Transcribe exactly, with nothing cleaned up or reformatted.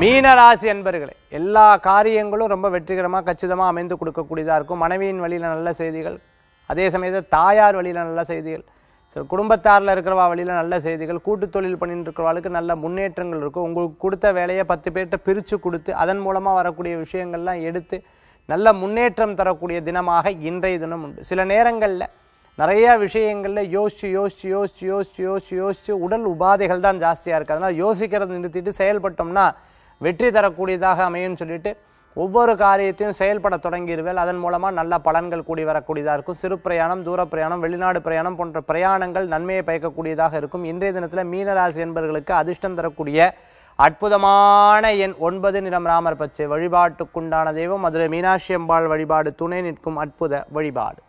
மீன ராசி அன்பர்களே, எல்லா காரியங்களும் ரொம்ப வெற்றிகரமாக கச்சிதமாக அமைந்து கொடுக்கக்கூடியதாக இருக்கும். மனைவியின் வழியில் நல்ல செய்திகள், அதே சமயத்தில் தாயார் வழியில் நல்ல செய்திகள், சரி குடும்பத்தாரில் இருக்கிறவா வழியில் நல்ல செய்திகள், கூட்டு தொழில் பண்ணிட்டு இருக்கிறவாளுக்கு நல்ல முன்னேற்றங்கள் இருக்கும். உங்களுக்கு கொடுத்த வேலையை பத்து பேர்கிட்ட பிரித்து கொடுத்து அதன் மூலமாக வரக்கூடிய விஷயங்கள்லாம் எடுத்து நல்ல முன்னேற்றம் தரக்கூடிய தினமாக இன்றைய தினம் உண்டு. சில நேரங்களில் நிறையா விஷயங்களில் யோசிச்சு யோசிச்சு யோசிச்சு யோசிச்சு யோசிச்சு யோசிச்சு உடல் உபாதைகள் தான் ஜாஸ்தியாக இருக்குது. அதனால் யோசிக்கிறத நிறுத்திட்டு செயல்பட்டோம்னா வெற்றி தரக்கூடியதாக அமையும்னு சொல்லிட்டு ஒவ்வொரு காரியத்தையும் செயல்பட தொடங்கிடுவேல். அதன் மூலமாக நல்ல பலன்கள் கூடி வரக்கூடியதாக இருக்கும். சிறு பிரயாணம், தூர பிரயாணம், வெளிநாடு பிரயாணம் போன்ற பிரயாணங்கள் நன்மையை பயக்கக்கூடியதாக இருக்கும். இன்றைய தினத்தில் மீனராசி என்பவர்களுக்கு அதிர்ஷ்டம் தரக்கூடிய அற்புதமான எண் ஒன்பது. நிறம் ராமர் பச்சை. வழிபாட்டுக்குண்டான தெய்வம் மதுரை மீனாட்சி அம்பாள். வழிபாடு துணை நிற்கும் அற்புத வழிபாடு.